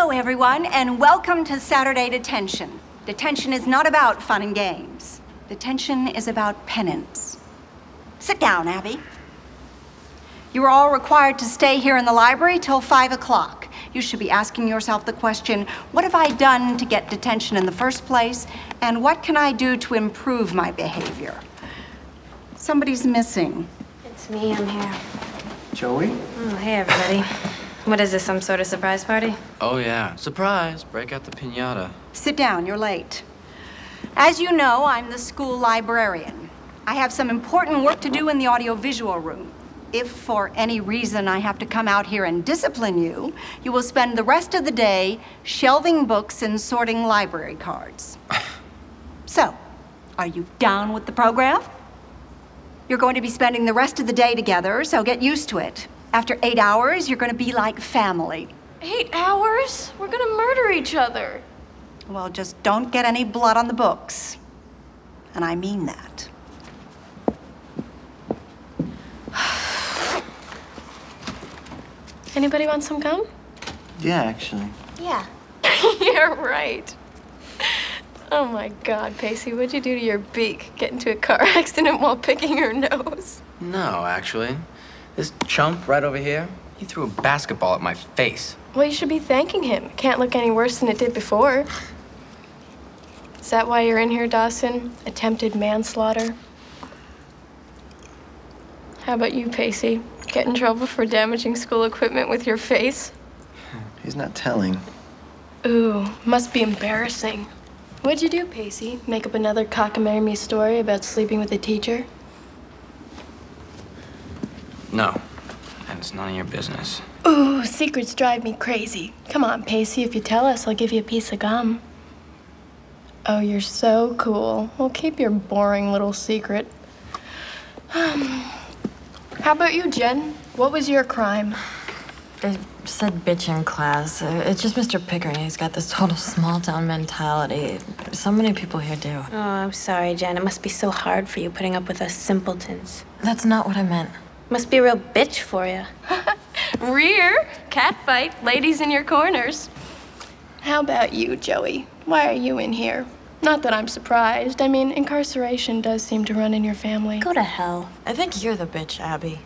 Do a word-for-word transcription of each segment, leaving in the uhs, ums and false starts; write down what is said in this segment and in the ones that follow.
Hello, everyone, and welcome to Saturday Detention. Detention is not about fun and games. Detention is about penance. Sit down, Abby. You are all required to stay here in the library till five o'clock. You should be asking yourself the question, what have I done to get detention in the first place, and what can I do to improve my behavior? Somebody's missing. It's me, I'm here. Joey? Oh, hey, everybody. What is this, some sort of surprise party? Oh, yeah. Surprise. Break out the piñata. Sit down. You're late. As you know, I'm the school librarian. I have some important work to do in the audiovisual room. If for any reason I have to come out here and discipline you, you will spend the rest of the day shelving books and sorting library cards. So, are you down with the program? You're going to be spending the rest of the day together, so get used to it. After eight hours, you're going to be like family. Eight hours? We're going to murder each other. Well, just don't get any blood on the books. And I mean that. Anybody want some gum? Yeah, actually. Yeah. Yeah, right. Oh, my God, Pacey, what'd you do to your beak? Get into a car accident while picking your nose? No, actually. This chump right over here, he threw a basketball at my face. Well, you should be thanking him. It can't look any worse than it did before. Is that why you're in here, Dawson? Attempted manslaughter? How about you, Pacey? Get in trouble for damaging school equipment with your face? He's not telling. Ooh, must be embarrassing. What'd you do, Pacey? Make up another cockamamie story about sleeping with a teacher? No, and it's none of your business. Ooh, secrets drive me crazy. Come on, Pacey, if you tell us, I'll give you a piece of gum. Oh, you're so cool. Well, keep your boring little secret. Um, how about you, Jen? What was your crime? I said bitch in class. It's just Mister Pickering. He's got this total small-town mentality. So many people here do. Oh, I'm sorry, Jen. It must be so hard for you putting up with us simpletons. That's not what I meant. Must be a real bitch for you. Rear, catfight, ladies in your corners. How about you, Joey? Why are you in here? Not that I'm surprised. I mean, incarceration does seem to run in your family. Go to hell. I think you're the bitch, Abby.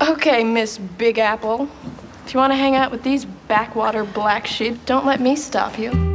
Okay, Miss Big Apple. If you want to hang out with these backwater black sheep, don't let me stop you.